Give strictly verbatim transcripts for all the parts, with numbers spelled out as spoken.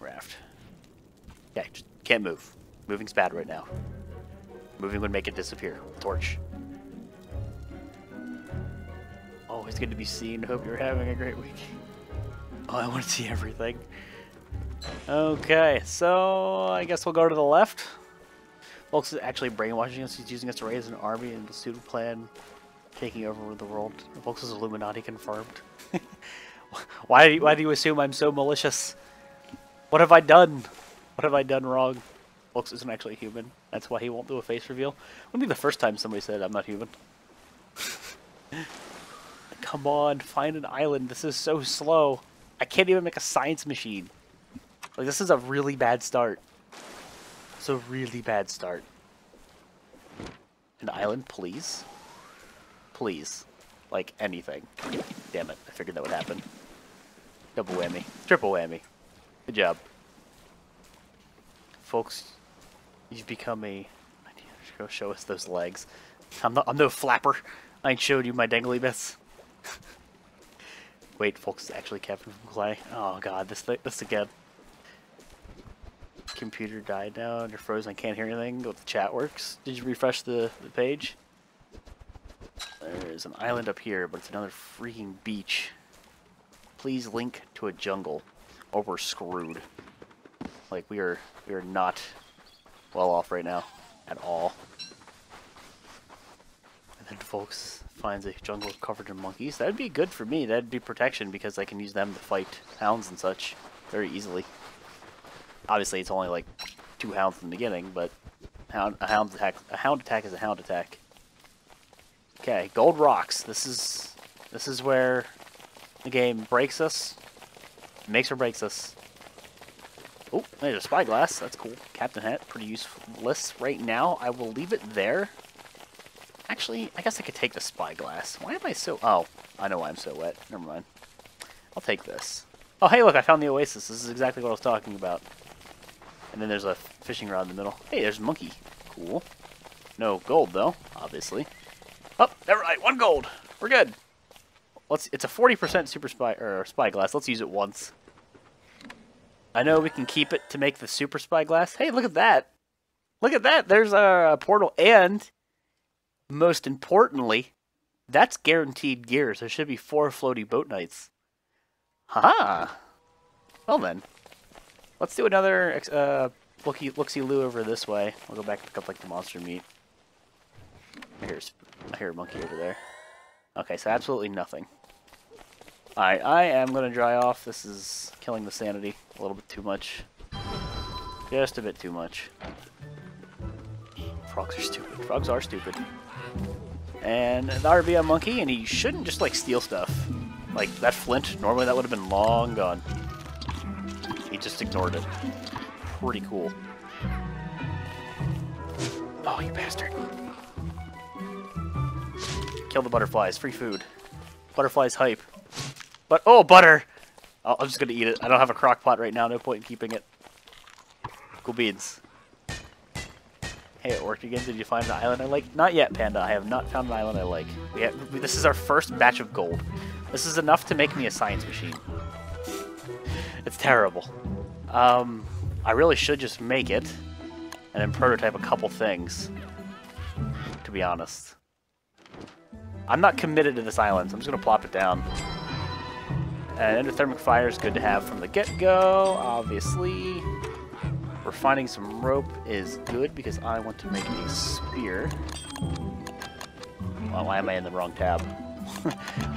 Raft. Okay, just can't move. Moving's bad right now. Moving would make it disappear. Torch. Always good to be seen. Hope you're having a great week. Oh, I want to see everything. Okay, so I guess we'll go to the left. Volx is actually brainwashing us. He's using us to raise an army in pursuit of plan, taking over the world. Volx is Illuminati confirmed. Why do you, why do you assume I'm so malicious? What have I done? What have I done wrong? Volx isn't actually human. That's why he won't do a face reveal. Wouldn't be the first time somebody said I'm not human. Come on, find an island. This is so slow. I can't even make a science machine. Like, this is a really bad start. It's a really bad start. An island, please? Please. Like, anything. Damn it, I figured that would happen. Double whammy. Triple whammy. Good job. Folks, you've become a... I need to go show us those legs. I'm, not, I'm no flapper. I ain't showed you my dangly bits. Wait, folks, actually Captain from Clay. Oh god, this thing, this again. Computer died down, you're frozen, I can't hear anything. Go, the chat works. Did you refresh the, the page? There's an island up here, but it's another freaking beach. Please link to a jungle, or we're screwed. Like, we are, we are not well off right now, at all. And then folks finds a jungle covered in monkeys. That'd be good for me. That'd be protection because I can use them to fight hounds and such very easily. Obviously, it's only like two hounds in the beginning, but hound, a hound attack, a hound attack is a hound attack. Okay, gold rocks. This is this is where the game breaks us, makes or breaks us. Oh, there's a spyglass. That's cool. Captain hat, pretty useless right now. I will leave it there. Actually, I guess I could take the spyglass. Why am I so... Oh, I know why I'm so wet. Never mind. I'll take this. Oh, hey, look, I found the oasis. This is exactly what I was talking about. And then there's a fishing rod in the middle. Hey, there's a monkey. Cool. No gold, though, obviously. Oh, never mind. One gold. We're good. Let's. It's a forty percent super spy or spyglass. Let's use it once. I know we can keep it to make the super spyglass. Hey, look at that. Look at that. There's our uh, portal and... most importantly, that's guaranteed gear, so there should be four floaty boat nights. Haha! Well then, let's do another uh, looky, looksy-loo over this way. I'll go back and pick up like the monster meat. I hear, I hear a monkey over there. Okay, so absolutely nothing. Alright, I am going to dry off. This is killing the sanity a little bit too much. Just a bit too much. Frogs are stupid. Frogs are stupid. And that would be a monkey, and he shouldn't just, like, steal stuff. Like, that flint, normally that would have been long gone. He just ignored it. Pretty cool. Oh, you bastard. Kill the butterflies. Free food. Butterflies hype. But, oh, butter! Oh, I'm just gonna eat it. I don't have a crock pot right now. No point in keeping it. Cool beans. Hey, it worked again. Did you find an island I like? Not yet, Panda. I have not found an island I like. We have, we, this is our first batch of gold. This is enough to make me a science machine. It's terrible. Um, I really should just make it and then prototype a couple things, to be honest. I'm not committed to this island, so I'm just going to plop it down. And endothermic fire is good to have from the get-go, obviously. Refining some rope is good because I want to make a spear. Well, why am I in the wrong tab?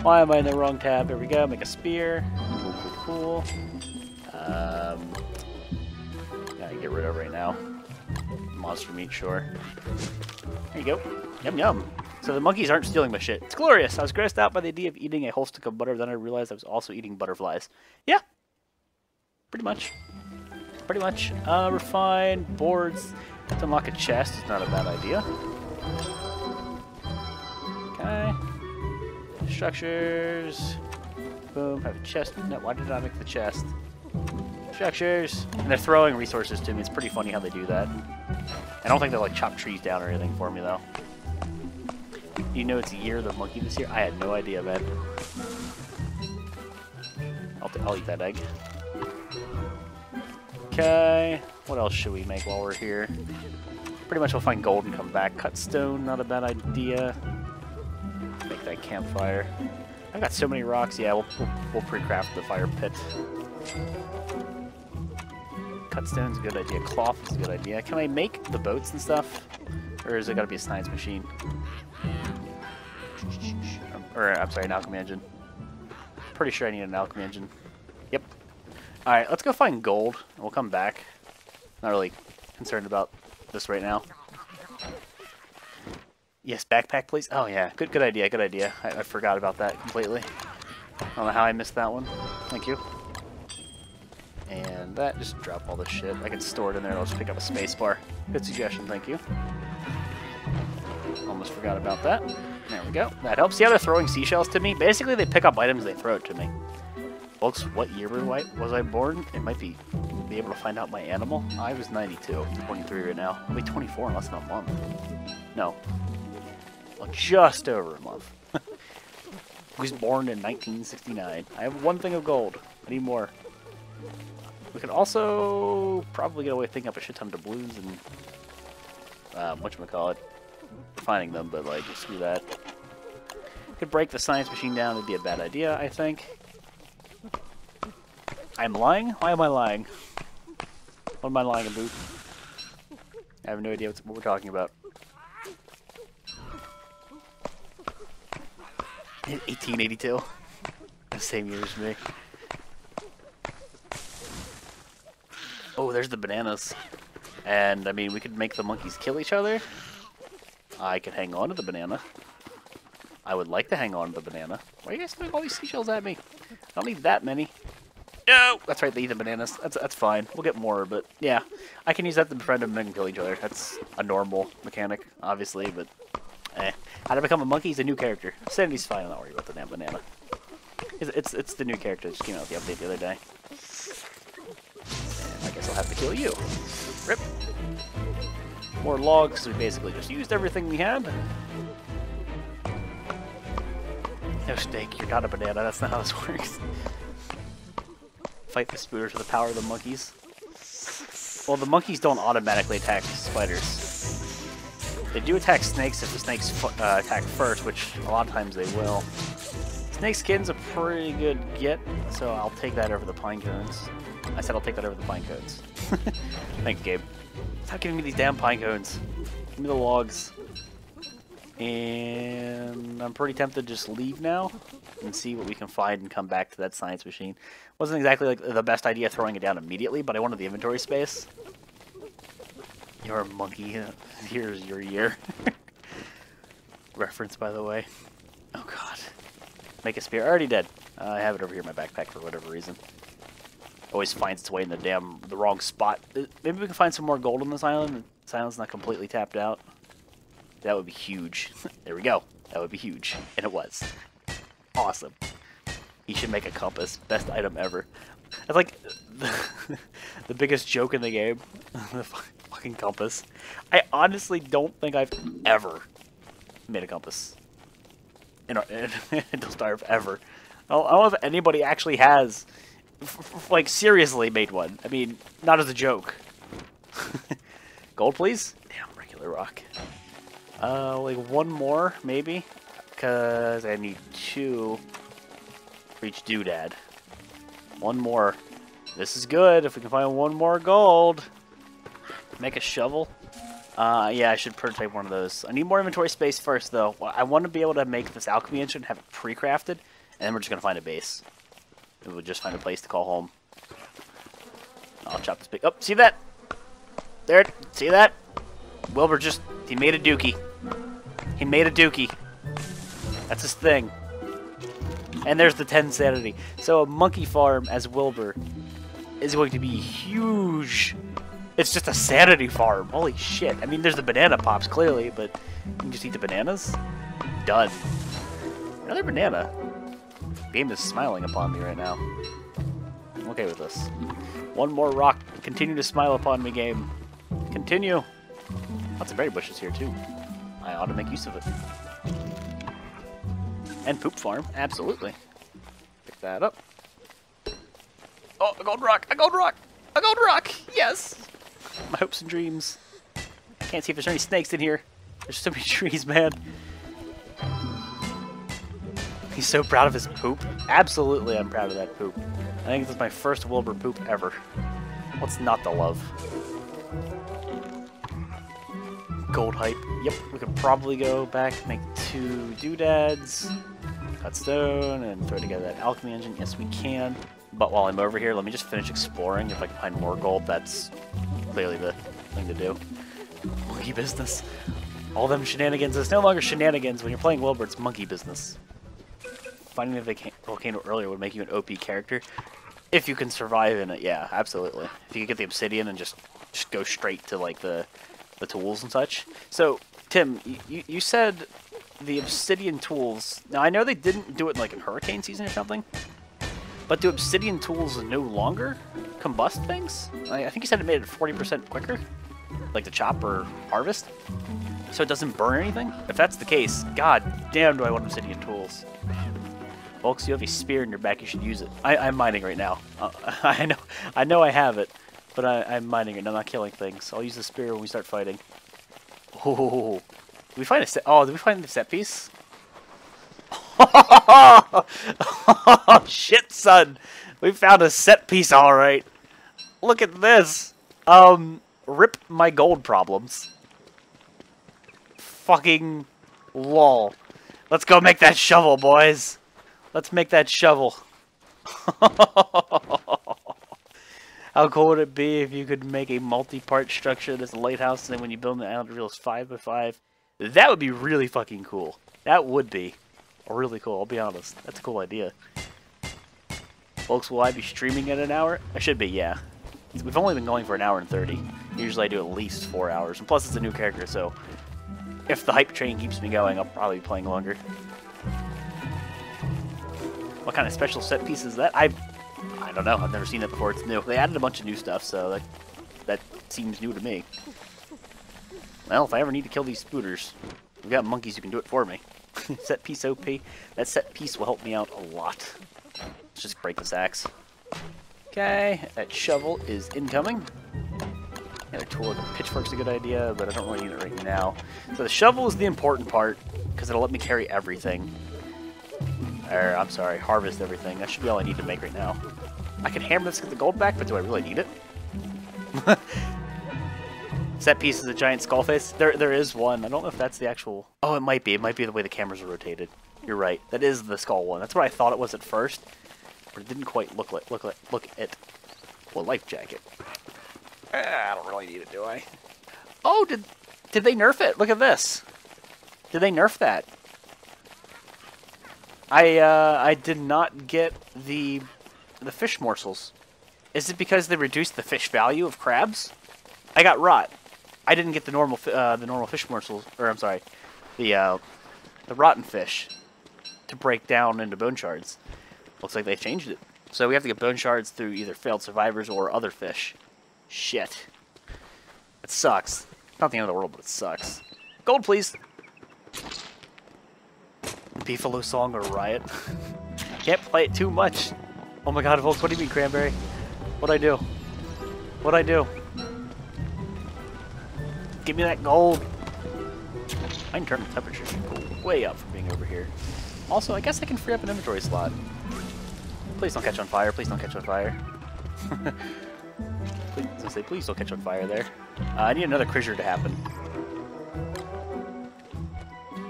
Why am I in the wrong tab? There we go. Make a spear. Cool, cool, cool. Um, gotta get rid of it right now. Monster meat, sure. There you go. Yum, yum. So the monkeys aren't stealing my shit. It's glorious. I was grossed out by the idea of eating a whole stick of butter, then I realized I was also eating butterflies. Yeah. Pretty much. Pretty much. Uh, refine, boards, to unlock a chest is not a bad idea. Okay. Structures. Boom, have a chest. No, why did I make the chest? Structures. And they're throwing resources to me. It's pretty funny how they do that. I don't think they'll like chop trees down or anything for me though. you know it's year of the monkey this year? I had no idea, man. I'll, I'll eat that egg. Okay, what else should we make while we're here? Pretty much we'll find gold and come back. Cut stone, not a bad idea. Make that campfire. I've got so many rocks. Yeah, we'll, we'll pre-craft the fire pit. Cut stone's a good idea. Cloth is a good idea. Can I make the boats and stuff? Or is it gotta be a science machine? Um, or, I'm sorry, an alchemy engine. Pretty sure I need an alchemy engine. Yep. Alright, let's go find gold. And we'll come back. Not really concerned about this right now. Yes, backpack, please. Oh, yeah. Good good idea, good idea. I, I forgot about that completely. I don't know how I missed that one. Thank you. And that, just drop all this shit. I can store it in there and I'll just pick up a space bar. Good suggestion, thank you. Almost forgot about that. There we go. That helps. See how they're throwing seashells to me? Basically, they pick up items, they throw it to me. Folks, what year was I born? It might be, be able to find out my animal. I was ninety-two. I'm twenty-three right now. I'll be twenty-four in less than a month. No. Well, just over a month. I was born in nineteen sixty-nine. I have one thing of gold. I need more. We could also probably get away with picking up a shit ton of doubloons and um, whatchamacallit, refining them, but like, screw that. Could break the science machine down, it'd be a bad idea, I think. I'm lying? Why am I lying? What am I lying about? I have no idea what we're talking about. eighteen eighty-two. The same year as me. Oh, there's the bananas. And, I mean, we could make the monkeys kill each other. I could hang on to the banana. I would like to hang on to the banana. Why are you guys throwing all these seashells at me? I don't need that many. No! That's right, they eat the bananas. That's, that's fine. We'll get more, but yeah. I can use that to befriend them and kill each other. That's a normal mechanic, obviously, but eh. How to become a monkey is a new character. Sanity's fine, I'm not worried about the damn banana. It's, it's, it's the new character that just came out with the update the other day. And I guess I'll have to kill you. Rip. More logs, so we basically just used everything we had. No steak, you're not a banana, that's not how this works. Fight the spooters with the power of the monkeys. Well, the monkeys don't automatically attack spiders. They do attack snakes if the snakes uh, attack first, which a lot of times they will. Snake skin's a pretty good get, so I'll take that over the pine cones. I said I'll take that over the pine cones. Thank you, Gabe. Stop giving me these damn pine cones. Give me the logs. And I'm pretty tempted to just leave now and see what we can find and come back to that science machine. Wasn't exactly like the best idea throwing it down immediately, but I wanted the inventory space. You're a monkey. Here's your year. Reference, by the way. Oh, God. Make a spear. I already did. Uh, I have it over here in my backpack for whatever reason. Always finds its way in the damn the wrong spot. Maybe we can find some more gold on this island. This island's not completely tapped out. That would be huge. There we go. That would be huge. And it was. Awesome. He should make a compass. Best item ever. That's like the, the biggest joke in the game. The fucking compass. I honestly don't think I've ever made a compass. In, our, in, in Don't Starve, ever. I don't, I don't know if anybody actually has, like, seriously made one. I mean, not as a joke. Gold, please? Damn, regular rock. Uh, like one more, maybe? Because I need two for each doodad. One more. This is good. If we can find one more gold. Make a shovel. Uh, yeah, I should prototype one of those. I need more inventory space first, though. I want to be able to make this alchemy engine, have it pre-crafted, and then we're just going to find a base. And we'll just find a place to call home. I'll chop this big... Oh, see that? There, see that? Wilbur just... He made a dookie. He made a dookie. That's his thing. And there's the ten sanity. So a monkey farm as Wilbur is going to be huge. It's just a sanity farm. Holy shit. I mean, there's the banana pops, clearly, but you can just eat the bananas? Done. Another banana. The game is smiling upon me right now. I'm okay with this. One more rock. Continue to smile upon me, game. Continue. Lots of berry bushes here, too. I ought to make use of it. And poop farm, absolutely. Pick that up. Oh, a gold rock, a gold rock, a gold rock, yes! My hopes and dreams. I can't see if there's any snakes in here. There's so many trees, man. He's so proud of his poop. Absolutely, I'm proud of that poop. I think this is my first Wilbur poop ever. What's not to love? Gold hype. Yep, we could probably go back, make two doodads, cut stone, and throw together that alchemy engine. Yes, we can. But while I'm over here, let me just finish exploring. If I can find more gold, that's clearly the thing to do. Monkey business. All them shenanigans. It's no longer shenanigans. When you're playing Wilbur, it's monkey business. Finding the volcano earlier would make you an O P character. If you can survive in it, yeah, absolutely. If you could get the obsidian and just, just go straight to, like, the... the tools and such. So, Tim, you, you said the obsidian tools... Now, I know they didn't do it in, like, in hurricane season or something, but do obsidian tools no longer combust things? I, I think you said it made it forty percent quicker, like the chop or harvest, so it doesn't burn anything? If that's the case, god damn do I want obsidian tools. Volx, you have a spear in your back, you should use it. I, I'm mining right now. Uh, I know, I know I have it. But I, I'm mining it, and I'm not killing things. I'll use the spear when we start fighting. Oh, did we find a set? Oh, did we find the set piece? Oh, shit, son! We found a set piece, all right. Look at this. Um, rip my gold problems. Fucking lol. Let's go make that shovel, boys. Let's make that shovel. How cool would it be if you could make a multi-part structure that's a lighthouse, and then when you build an island, it reveals five by five? That would be really fucking cool. That would be really cool, I'll be honest. That's a cool idea. Folks, will I be streaming in an hour? I should be, yeah. We've only been going for an hour and thirty. Usually I do at least four hours, and plus it's a new character, so if the hype train keeps me going, I'll probably be playing longer. What kind of special set piece is that? I... I don't know, I've never seen that before, it's new. They added a bunch of new stuff, so that, that seems new to me. Well, if I ever need to kill these spooters, we've got monkeys who can do it for me. Set piece O P, that set piece will help me out a lot. Let's just break this axe. Okay, that shovel is incoming. The other tool, the pitchfork's a good idea, but I don't really need it right now. So the shovel is the important part, because it'll let me carry everything. Or, I'm sorry, harvest everything. That should be all I need to make right now. I can hammer this to get the gold back, but do I really need it? Set piece is a giant skull face. There, there is one. I don't know if that's the actual... Oh, it might be. It might be the way the cameras are rotated. You're right. That is the skull one. That's what I thought it was at first, but it didn't quite look like... Look like... Look at... Well, life jacket. Ah, I don't really need it, do I? Oh, did... Did they nerf it? Look at this. Did they nerf that? I, uh, I did not get the the fish morsels. Is it because they reduced the fish value of crabs? I got rot. I didn't get the normal uh, the normal fish morsels, or I'm sorry, the uh, the rotten fish to break down into bone shards. Looks like they changed it. So we have to get bone shards through either failed survivors or other fish. Shit. It sucks. Not the end of the world, but it sucks. Gold, please. Beefalo song or riot. Can't play it too much. Oh my god, Volx, what do you mean, Cranberry? What'd I do? What'd I do? Give me that gold. I can turn the temperature way up from being over here. Also, I guess I can free up an inventory slot. Please don't catch on fire. Please don't catch on fire. Please, I say, please don't catch on fire there. Uh, I need another Crizzure to happen.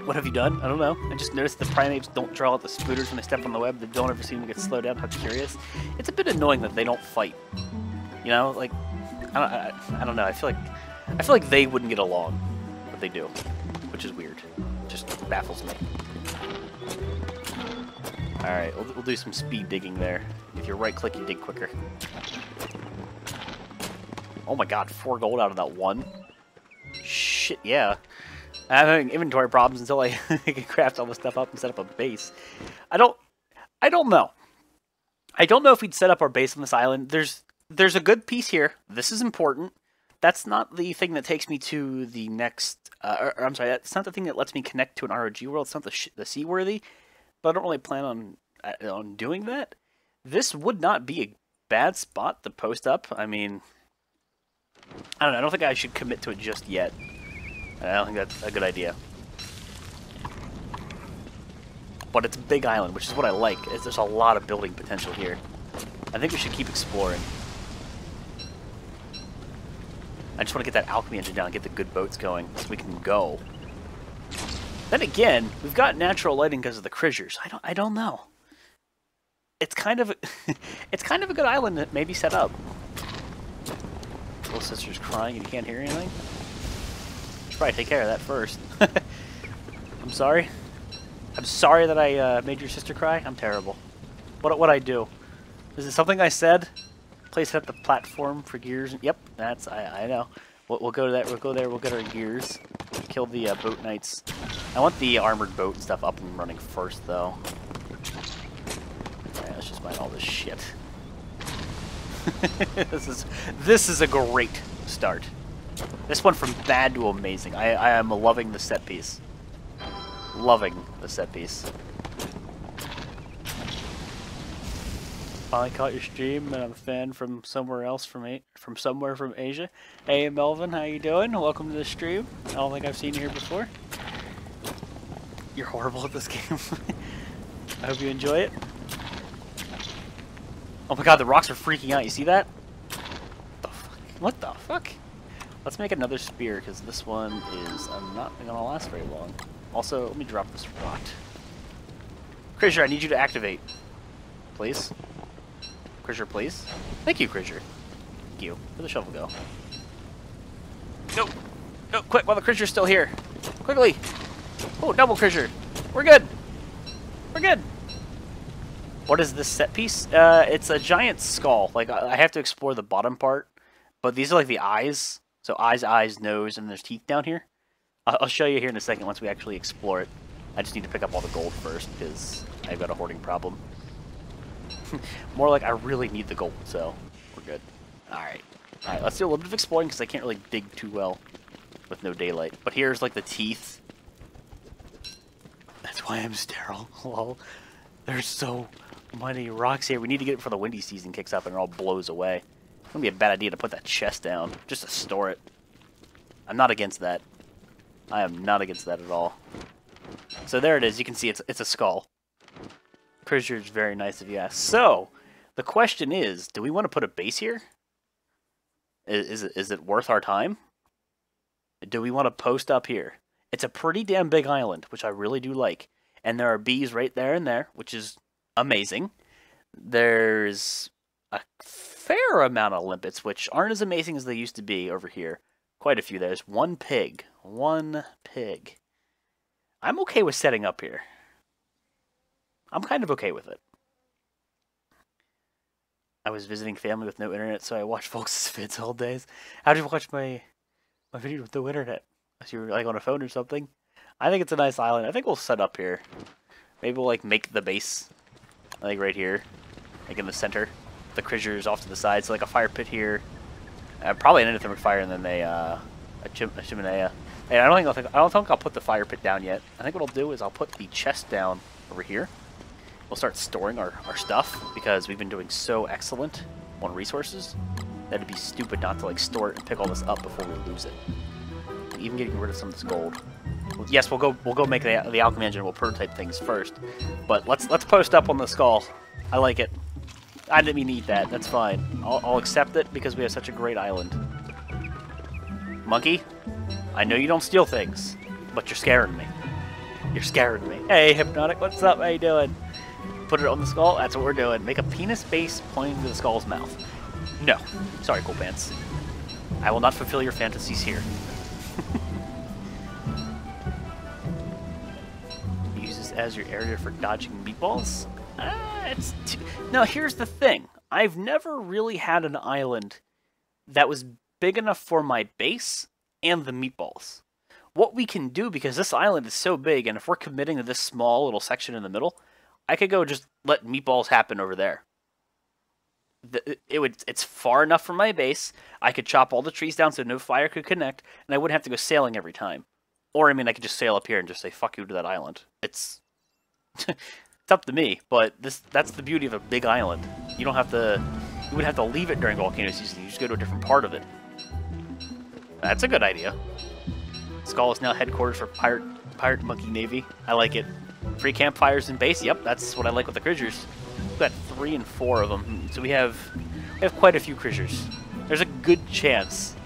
What have you done? I don't know. I just noticed the primates don't draw out the spooters when they step on the web. They don't ever seem to get slowed down. How curious. It's a bit annoying that they don't fight. You know, like, I don't, I, I don't know. I feel like I feel like they wouldn't get along, but they do, which is weird. Just baffles me. All right, we'll, we'll do some speed digging there. If you right-click, you dig quicker. Oh my god, four gold out of that one. Shit, yeah. I'm having inventory problems until I can craft all this stuff up and set up a base. I don't... I don't know. I don't know if we'd set up our base on this island. There's there's a good piece here. This is important. That's not the thing that takes me to the next... Uh, or, or, I'm sorry, that's not the thing that lets me connect to an R O G world. It's not the, sh the seaworthy. but I don't really plan on on doing that. This would not be a bad spot to post up. I mean, I don't know. I don't think I should commit to it just yet. I don't think that's a good idea. But it's a big island, which is what I like. Is there's a lot of building potential here. I think we should keep exploring. I just want to get that alchemy engine down, get the good boats going, so we can go. Then again, we've got natural lighting because of the Krigers. I don't, I don't know. It's kind of, it's kind of a good island that may be set up. Little sister's crying and you can't hear anything. Should probably take care of that first. I'm sorry. I'm sorry that I uh, made your sister cry. I'm terrible. What what I do? Is it something I said? Place it at the platform for gears. Yep, that's I I know. We'll, we'll go to that. We'll go there. We'll get our gears. Kill the uh, boat knights. I want the armored boat and stuff up and running first, though. All right, let's just mine all this shit. This is this is a great start. This one from bad to amazing. I I am loving the set piece. Loving the set piece. Finally caught your stream, and I'm a fan from somewhere else from a from somewhere from Asia. Hey Melvin, how you doing? Welcome to the stream. I don't think I've seen you here before. You're horrible at this game. I hope you enjoy it. Oh my god, the rocks are freaking out. You see that? What the fuck? What the fuck? Let's make another spear because this one is I'm not gonna last very long. Also, let me drop this rock. Krigger, I need you to activate. Please. Krigger, please. Thank you, Krigger. Thank you. Where'd the shovel go? No! No, quick, while the Krigger's still here. Quickly! Oh, double Krigger! We're good! We're good! What is this set piece? Uh, it's a giant skull. Like, I have to explore the bottom part, but these are like the eyes. So eyes, eyes, nose, and there's teeth down here. I'll show you here in a second once we actually explore it. I just need to pick up all the gold first because I've got a hoarding problem. More like I really need the gold, so we're good. Alright. Alright, let's do a little bit of exploring because I can't really dig too well with no daylight. But here's like the teeth. That's why I'm sterile. Lol. There's so many rocks here. We need to get it before the windy season kicks up and it all blows away. It's going to be a bad idea to put that chest down just to store it. I'm not against that. I am not against that at all. So there it is. You can see it's it's a skull. Krigger is very nice if you ask. So, the question is, do we want to put a base here? Is, is, it, is it worth our time? Do we want to post up here? It's a pretty damn big island, which I really do like. And there are bees right there and there, which is amazing. There's a fair amount of limpets, which aren't as amazing as they used to be over here. Quite a few. There's one pig. One pig. I'm okay with setting up here. I'm kind of okay with it. I was visiting family with no internet, so I watched Volx's vids all days. How did you watch my my video with no internet? Unless you were like on a phone or something. I think it's a nice island. I think we'll set up here. Maybe we'll like make the base like right here, like in the center. The Krigger's off to the side, so like a fire pit here. Uh, probably an endothermic fire and then a uh, a, chim a chiminea. And I don't think I'll think, I don't think I'll put the fire pit down yet. I think what I'll do is I'll put the chest down over here. We'll start storing our, our stuff because we've been doing so excellent on resources that it'd be stupid not to like store it and pick all this up before we lose it. Even getting rid of some of this gold. Yes, we'll go we'll go make the, the alchemy engine. We'll prototype things first, but let's let's post up on the skull. I like it. I didn't mean to eat that. That's fine. I'll, I'll accept it because we have such a great island. Monkey, I know you don't steal things, but you're scaring me. You're scaring me. Hey, Hypnotic, what's up? How you doing? Put it on the skull? That's what we're doing. Make a penis base pointing to the skull's mouth. No. Sorry, Cool Pants. I will not fulfill your fantasies here. Use this as your area for dodging meatballs? Uh, it's too... Now, here's the thing. I've never really had an island that was big enough for my base and the meatballs. What we can do, because this island is so big, and if we're committing to this small little section in the middle, I could go just let meatballs happen over there. The, it would, it's far enough from my base. I could chop all the trees down so no fire could connect, and I wouldn't have to go sailing every time. Or, I mean, I could just sail up here and just say, fuck you to that island. It's... It's up to me, but this that's the beauty of a big island. You don't have to... You would have to leave it during volcano season. You just go to a different part of it. That's a good idea. Skull is now headquarters for Pirate pirate Monkey Navy. I like it. Free campfires and base. Yep, that's what I like with the Krigers. We've got three and four of them. So we have, we have quite a few Krigers. There's a good chance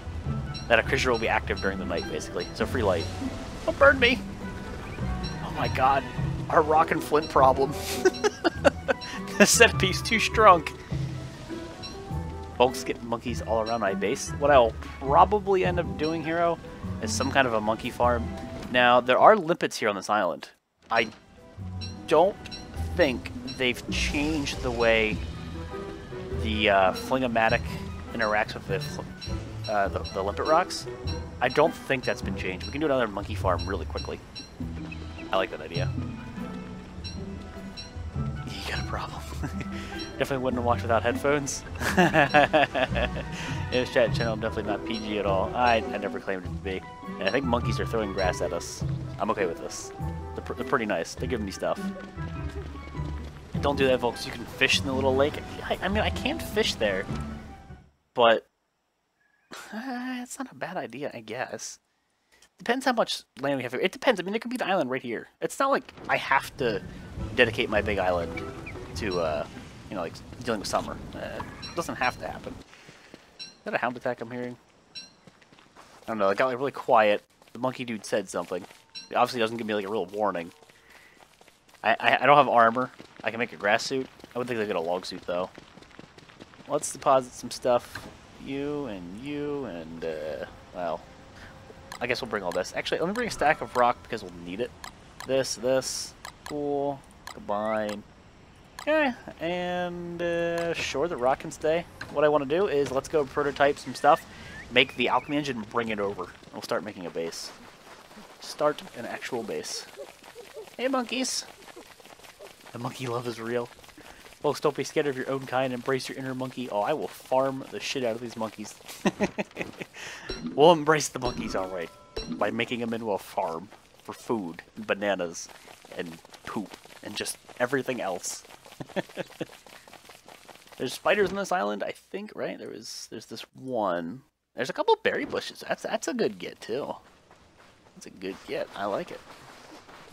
that a Kriger will be active during the night, basically. So free light. Don't burn me! Oh my god. Our rock and flint problem. The set piece too strong. Folks get monkeys all around my base. What I'll probably end up doing, hero, is some kind of a monkey farm. Now, there are limpets here on this island. I don't think they've changed the way the uh, Flingomatic interacts with the, uh, the, the limpet rocks. I don't think that's been changed. We can do another monkey farm really quickly. I like that idea. You got a problem. Definitely wouldn't watch without headphones. This chat channel definitely not P G at all. I, I never claimed it to be. And I think monkeys are throwing grass at us. I'm okay with this. They're, pr they're pretty nice. They're giving me stuff. Don't do that, folks. You can fish in the little lake. I, I mean, I can fish there. But uh, it's not a bad idea, I guess. Depends how much land we have here. It depends. I mean, it could be the island right here. It's not like I have to dedicate my big island to, uh, you know, like dealing with summer. Uh, it doesn't have to happen. Is that a hound attack I'm hearing? I don't know. It got like really quiet. The monkey dude said something. It obviously doesn't give me like a real warning. I, I, I don't have armor. I can make a grass suit. I would think I'd get a log suit though. Let's deposit some stuff. You and you and, uh, well. I guess we'll bring all this. Actually, let me bring a stack of rock because we'll need it. This, this, cool, combine. Okay, and uh, sure, the rock can stay. What I want to do is let's go prototype some stuff, make the alchemy engine, bring it over. We'll start making a base. Start an actual base. Hey, monkeys. The monkey love is real. Folks, don't be scared of your own kind. Embrace your inner monkey. Oh, I will farm the shit out of these monkeys. We'll embrace the monkeys, all right, by making them into a farm for food, and bananas, and poop, and just everything else. There's spiders on this island, I think, right? There was, there's this one. There's a couple berry bushes. That's that's a good get too. That's a good get. I like it.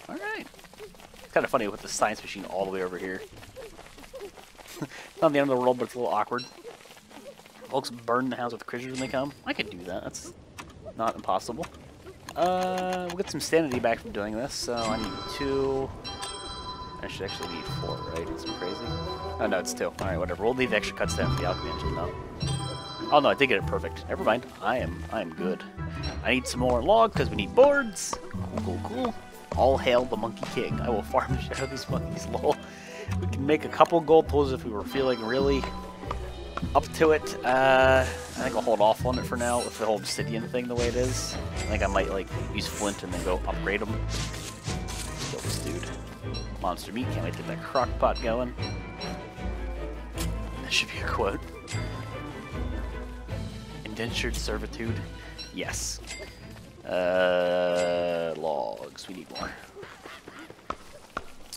All right. It's kind of funny with the science machine all the way over here. Not the end of the world, but it's a little awkward. Folks burn the house with critters when they come. I could do that. That's not impossible. Uh, we'll get some sanity back from doing this, so I need two. I should actually need four, right? It's crazy. Oh, no, it's two. All right, whatever. We'll leave the extra cuts down for the alchemy engine, though. Oh, no, I did get it perfect. Never mind. I am, I am good. I need some more log, because we need boards. Cool, cool, cool. All hail the Monkey King. I will farm the shit out of these monkeys, lol. We can make a couple gold pulls if we were feeling really up to it. Uh, I think I'll hold off on it for now with the whole obsidian thing the way it is. I think I might like use flint and then go upgrade them. Let's kill this dude. Monster meat, can't wait to get that crock pot going. That should be a quote. Indentured servitude. Yes. Uh, logs, we need more.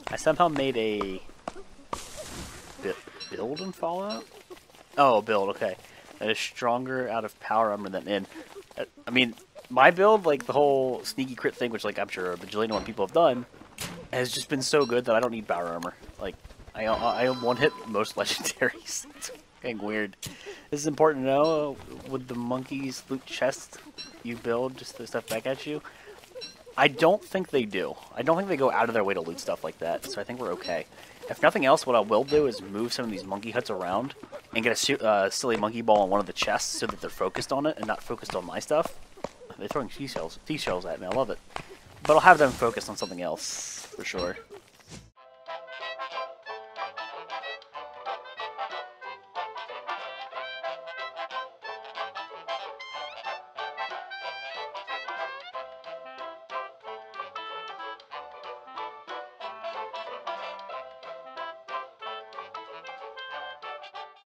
I somehow made a... build in Fallout? Oh, build, okay. That is stronger out of power armor than in. I mean, my build, like the whole sneaky crit thing, which like I'm sure a bajillion one people have done, has just been so good that I don't need power armor. Like, I, I one-hit most legendaries. It's kind of weird. This is important to know. With the monkeys loot chests you build, just the stuff back at you, I don't think they do. I don't think they go out of their way to loot stuff like that, so I think we're okay. If nothing else, what I will do is move some of these monkey huts around and get a uh, silly monkey ball in one of the chests so that they're focused on it and not focused on my stuff. They're throwing seashells, seashells at me, I love it. But I'll have them focused on something else, for sure.